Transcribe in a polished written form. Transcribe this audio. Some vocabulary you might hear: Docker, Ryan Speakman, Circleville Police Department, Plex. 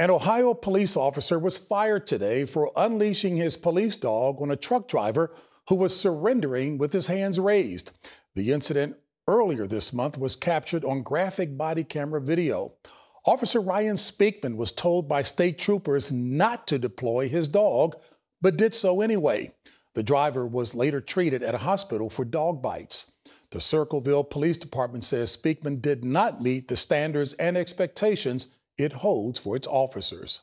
An Ohio police officer was fired today for unleashing his police dog on a truck driver who was surrendering with his hands raised. The incident earlier this month was captured on graphic body camera video. Officer Ryan Speakman was told by state troopers not to deploy his dog, but did so anyway. The driver was later treated at a hospital for dog bites. The Circleville Police Department says Speakman did not meet the standards and expectations it holds for its officers.